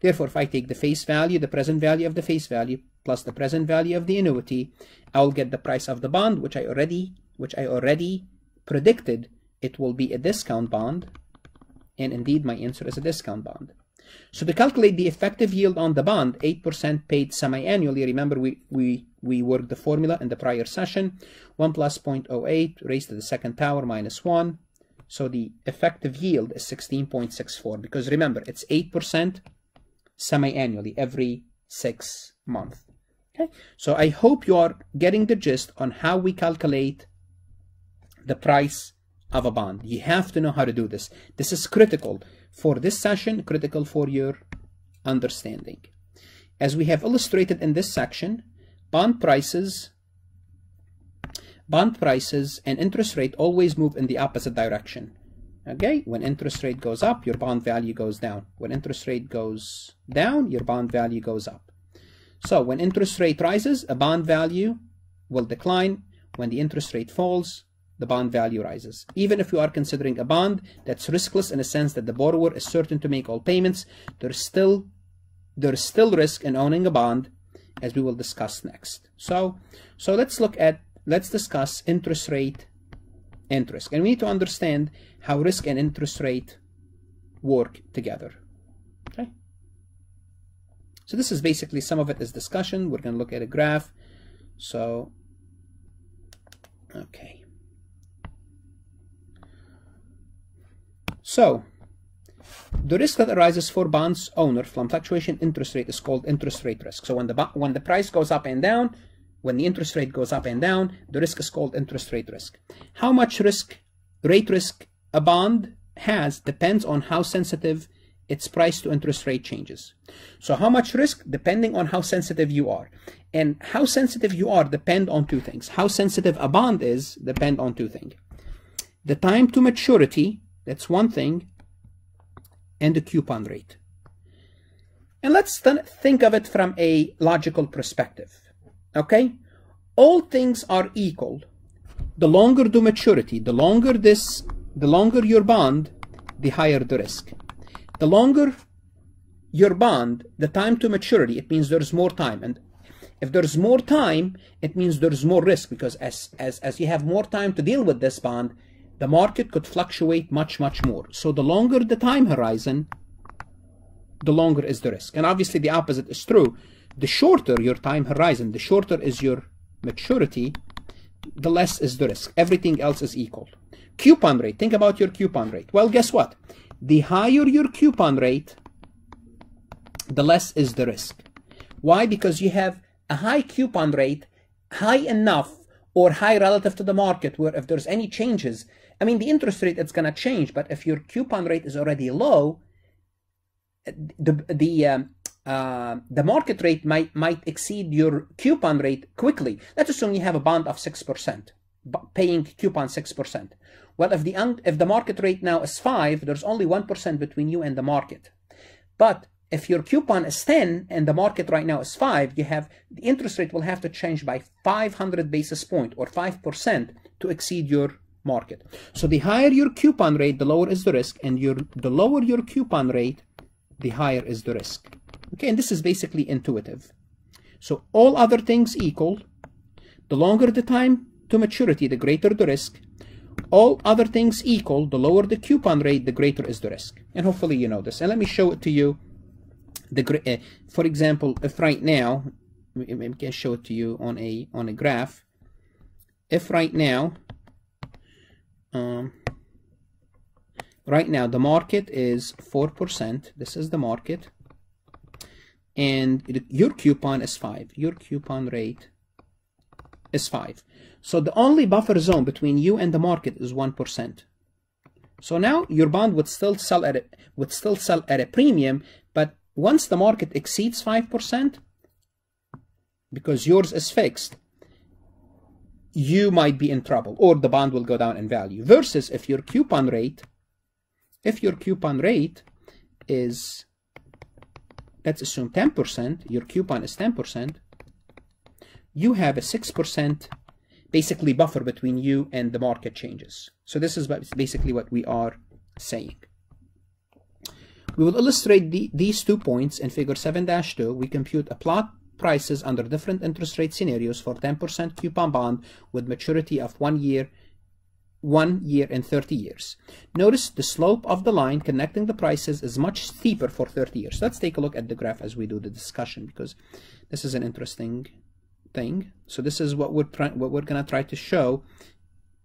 Therefore, if I take the face value, the present value of the face value, plus the present value of the annuity, I will get the price of the bond, which I already, which I already predicted. It will be a discount bond, and indeed my answer is a discount bond. So to calculate the effective yield on the bond, eight percent paid semi-annually, remember we, we, we worked the formula in the prior session, one plus zero point zero eight raised to the second power minus one. So the effective yield is sixteen point six four, because remember, it's eight percent semi-annually every six months. Okay? So I hope you are getting the gist on how we calculate the price of a bond. You have to know how to do this. This is critical for this session, critical for your understanding. As we have illustrated in this section, bond prices, bond prices and interest rate always move in the opposite direction. Okay, when interest rate goes up, your bond value goes down. When interest rate goes down, your bond value goes up. So when interest rate rises, a bond value will decline. When the interest rate falls, the bond value rises. Even if you are considering a bond that's riskless in a sense that the borrower is certain to make all payments, there's still there's still risk in owning a bond, as we will discuss next. So, so let's look at let's discuss interest rate and risk, and we need to understand how risk and interest rate work together. Okay. So this is basically, some of it is discussion. We're going to look at a graph. So, okay. So, the risk that arises for bonds owner from fluctuation interest rate is called interest rate risk. So when the when the price goes up and down, when the interest rate goes up and down, the risk is called interest rate risk. How much risk, rate risk a bond has depends on how sensitive its price to interest rate changes. So how much risk, depending on how sensitive you are. And how sensitive you are depend on two things. How sensitive a bond is depend on two things. The time to maturity, that's one thing, and the coupon rate. And let's th- think of it from a logical perspective. Okay? All things are equal. The longer the maturity, the longer this, the longer your bond, the higher the risk. The longer your bond, the time to maturity, it means there's more time. And if there's more time, it means there's more risk, because as, as, as you have more time to deal with this bond, the market could fluctuate much, much more. So the longer the time horizon, the longer is the risk. And obviously the opposite is true. The shorter your time horizon, the shorter is your maturity, the less is the risk. Everything else is equal. Coupon rate. Think about your coupon rate. Well, guess what? The higher your coupon rate, the less is the risk. Why? Because you have a high coupon rate, high enough or high relative to the market, where if there's any changes, I mean, the interest rate, it's going to change. But if your coupon rate is already low, the the um, uh, the market rate might might exceed your coupon rate quickly. Let's assume you have a bond of six percent, paying coupon six percent. Well, if the if the market rate now is five, there's only one percent between you and the market. But if your coupon is ten and the market right now is five, you have the interest rate will have to change by five hundred basis point or five percent to exceed your market. So the higher your coupon rate, the lower is the risk, and your the lower your coupon rate, the higher is the risk. Okay, and this is basically intuitive. So all other things equal, the longer the time to maturity, the greater the risk. All other things equal, the lower the coupon rate, the greater is the risk. And hopefully you know this. And let me show it to you. The, uh, for example, if right now, we can show it to you on a on a graph. If right now, um, right now the market is four percent. This is the market, and it, your coupon is five. Your coupon rate is five. So the only buffer zone between you and the market is one percent. So now your bond would still sell at a, would still sell at a premium, but once the market exceeds five percent, because yours is fixed, you might be in trouble, or the bond will go down in value. Versus if your coupon rate, if your coupon rate is, let's assume ten percent, your coupon is ten percent, you have a six percent basically buffer between you and the market changes. So this is basically what we are saying. We will illustrate the, these two points in figure seven dash two. We compute a plot prices under different interest rate scenarios for ten percent coupon bond with maturity of one year, one year and thirty years. Notice the slope of the line connecting the prices is much steeper for thirty years. Let's take a look at the graph as we do the discussion, because this is an interesting thing. So this is what we're trying, what we're going to try to show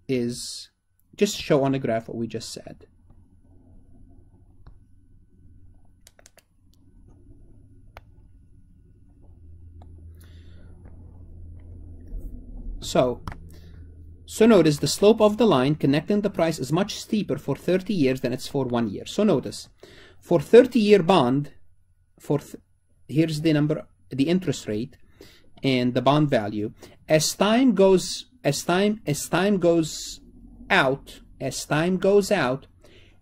is just show on the graph what we just said. So, so notice the slope of the line connecting the price is much steeper for thirty years than it's for one year. So notice, for thirty-year bond, for th here's the number, the interest rate, and the bond value. As time goes, as time, as time goes out, as time goes out,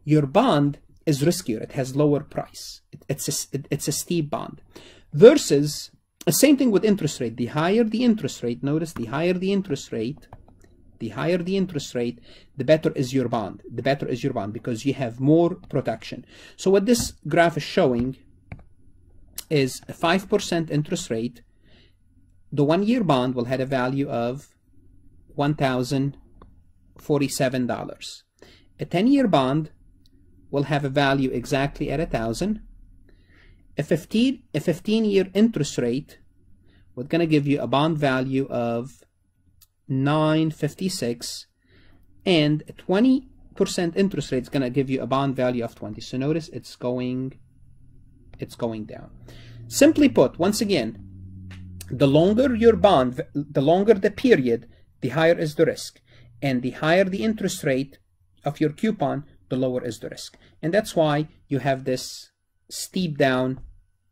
your bond is riskier. It has lower price. It, it's a, it, it's a steep bond. Versus The same thing with interest rate. The higher the interest rate, notice the higher the interest rate, the higher the interest rate, the better is your bond. The better is your bond because you have more protection. So what this graph is showing is a five percent interest rate. The one-year bond will have a value of one thousand forty-seven dollars. A ten-year bond will have a value exactly at one thousand dollars. A fifteen, a fifteen-year interest rate we're going to give you a bond value of nine fifty-six, and a twenty percent interest rate is going to give you a bond value of twenty. So notice it's going it's going down. Simply put, once again, the longer your bond, the longer the period, the higher is the risk, and the higher the interest rate of your coupon, the lower is the risk. And that's why you have this steep down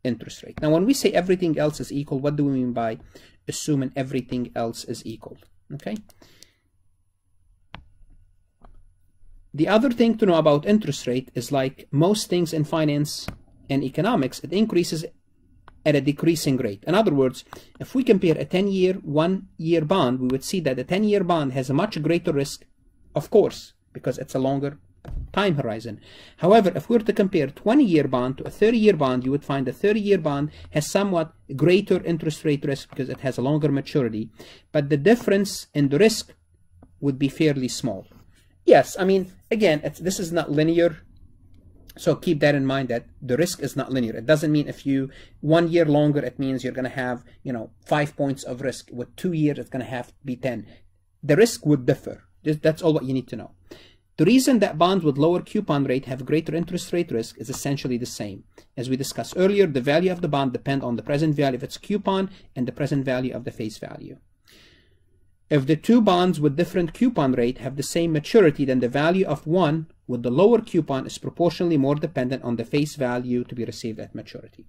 interest rate. Now, when we say everything else is equal, what do we mean by assuming everything else is equal? Okay. The other thing to know about interest rate is, like most things in finance and economics, it increases at a decreasing rate. In other words, if we compare a ten-year, one-year bond, we would see that a ten-year bond has a much greater risk, of course, because it's a longer time horizon. However, if we were to compare twenty-year bond to a thirty-year bond, you would find the thirty-year bond has somewhat greater interest rate risk because it has a longer maturity, but the difference in the risk would be fairly small. Yes, I mean, again, it's, this is not linear, so keep that in mind, that the risk is not linear. It doesn't mean if you one year longer, it means you're going to have, you know, five points of risk. With two years, it's going to have to be ten. The risk would differ. That's all what you need to know. The reason that bonds with lower coupon rate have greater interest rate risk is essentially the same. As we discussed earlier, the value of the bond depends on the present value of its coupon and the present value of the face value. If the two bonds with different coupon rate have the same maturity, then the value of one with the lower coupon is proportionally more dependent on the face value to be received at maturity.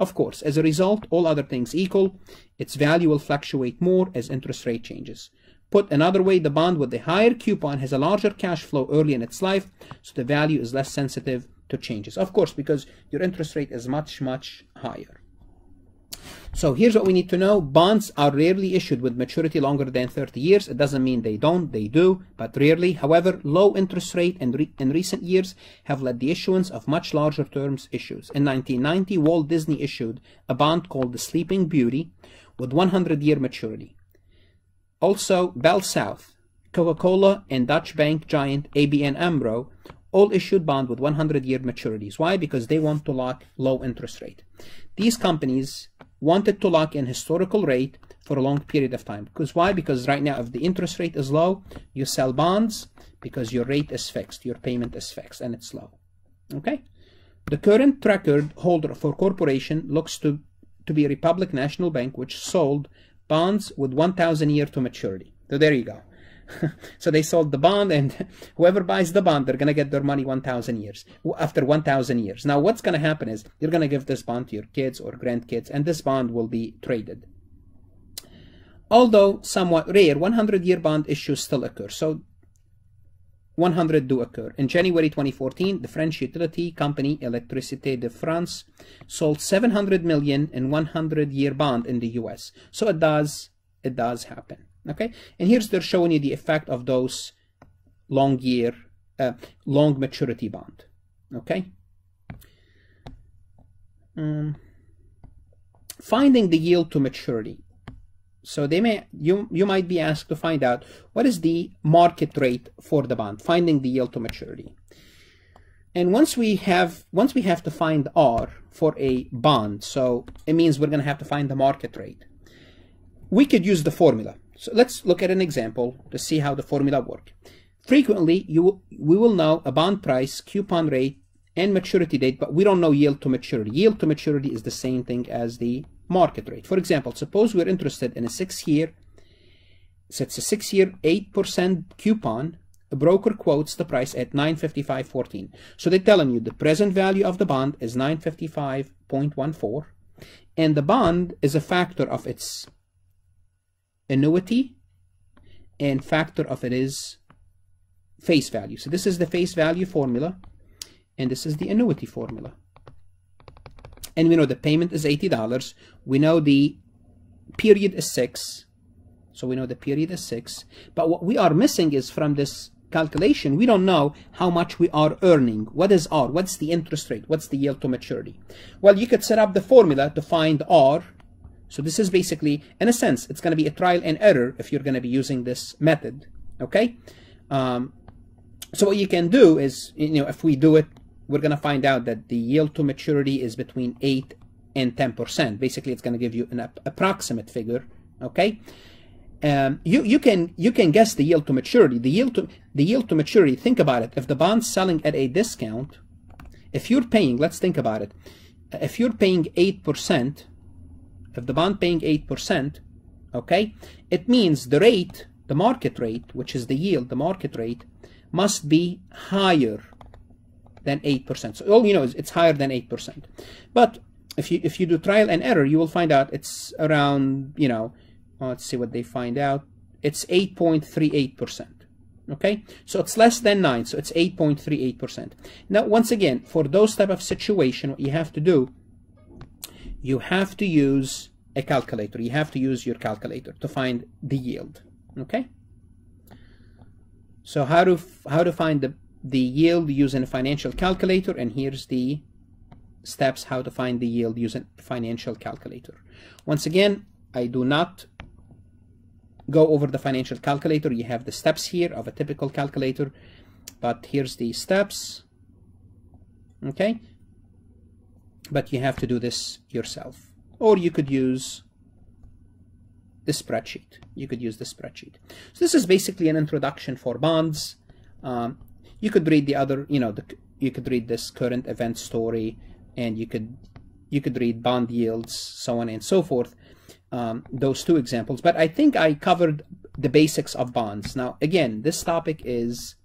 Of course, as a result, all other things equal, its value will fluctuate more as interest rate changes. Put another way, the bond with the higher coupon has a larger cash flow early in its life, so the value is less sensitive to changes. Of course, because your interest rate is much, much higher. So here's what we need to know. Bonds are rarely issued with maturity longer than thirty years. It doesn't mean they don't, they do, but rarely. However, low interest rate in, re in recent years have led the issuance of much larger terms issues. In nineteen ninety, Walt Disney issued a bond called the Sleeping Beauty with one hundred year maturity. Also, Bell South, Coca-Cola, and Dutch bank giant A B N AMRO all issued bonds with one hundred year maturities. Why? Because they want to lock low interest rate. These companies wanted to lock in historical rate for a long period of time. Because why? Because right now, if the interest rate is low, you sell bonds because your rate is fixed, your payment is fixed, and it's low. Okay? The current record holder for corporation looks to, to be Republic National Bank, which sold bonds with one thousand year to maturity. So there you go. So they sold the bond, and whoever buys the bond, they're going to get their money one thousand years, after one thousand years. Now what's going to happen is you're going to give this bond to your kids or grandkids, and this bond will be traded. Although somewhat rare, one hundred year bond issues still occur. So one hundred do occur. In January twenty fourteen, the French utility company Electricité de France sold seven hundred million dollars in one hundred year bond in the U S. So it does, it does happen. Okay, and here's they're showing you the effect of those long year, uh, long maturity bond. Okay. Um, finding the yield to maturity. So they may, you, you might be asked to find out what is the market rate for the bond, finding the yield to maturity. And once we have, once we have to find R for a bond, so it means we're going to have to find the market rate. We could use the formula. So let's look at an example to see how the formula works. Frequently, you will, we will know a bond price, coupon rate, and maturity date, but we don't know yield to maturity. Yield to maturity is the same thing as the market rate. For example, suppose we're interested in a six-year, so it's a six-year, eight percent coupon. A broker quotes the price at nine fifty-five fourteen. So they're telling you the present value of the bond is nine fifty-five point one four, and the bond is a factor of its annuity and factor of it is face value. So this is the face value formula, and this is the annuity formula. And we know the payment is eighty dollars. We know the period is six. So we know the period is six. But what we are missing is from this calculation, we don't know how much we are earning. What is R? What's the interest rate? What's the yield to maturity? Well, you could set up the formula to find R. So this is basically, in a sense, it's going to be a trial and error if you're going to be using this method. Okay. Um, so what you can do is, you know, if we do it, we're going to find out that the yield to maturity is between eight and ten percent. Basically, it's going to give you an approximate figure. Okay. Um, you you can you can guess the yield to maturity. The yield to the yield to maturity. Think about it. If the bond's selling at a discount, if you're paying, let's think about it. If you're paying eight percent, if the bond paying eight percent, okay, it means the rate, the market rate, which is the yield, the market rate, must be higher than eight percent. So all you know is it's higher than eight percent. But if you if you do trial and error, you will find out it's around, you know. Let's see what they find out. It's eight point three eight percent. Okay, so it's less than nine, so it's eight point three eight percent. Now, once again, for those type of situation, what you have to do, you have to use a calculator. You have to use your calculator to find the yield. Okay. So how to how to find the the yield using a financial calculator, and here's the steps how to find the yield using a financial calculator. Once again, I do not go over the financial calculator. You have the steps here of a typical calculator, but here's the steps. Okay, but you have to do this yourself, or you could use the spreadsheet. You could use the spreadsheet. So this is basically an introduction for bonds. Um, you could read the other, you know, the, you could read this current event story, and you could you could read bond yields, so on and so forth. Um, those two examples, but I think I covered the basics of bonds. Now, again, this topic is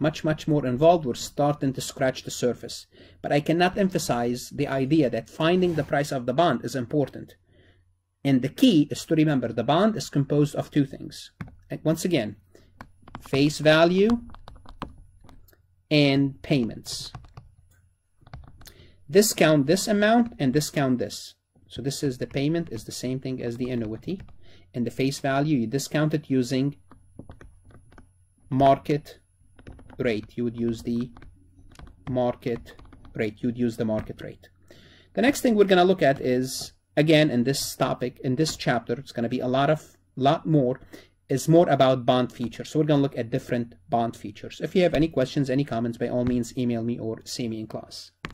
much, much more involved. We're starting to scratch the surface, but I cannot emphasize the idea that finding the price of the bond is important. And the key is to remember the bond is composed of two things. And once again, face value and payments. Discount this amount and discount this. So this is the payment is the same thing as the annuity, and the face value you discount it using market rate. You would use the market rate. You would use the market rate. The next thing we're going to look at is, again, in this topic, in this chapter, it's going to be a lot of lot more is more about bond features. So we're going to look at different bond features. If you have any questions, any comments, by all means, email me or see me in class.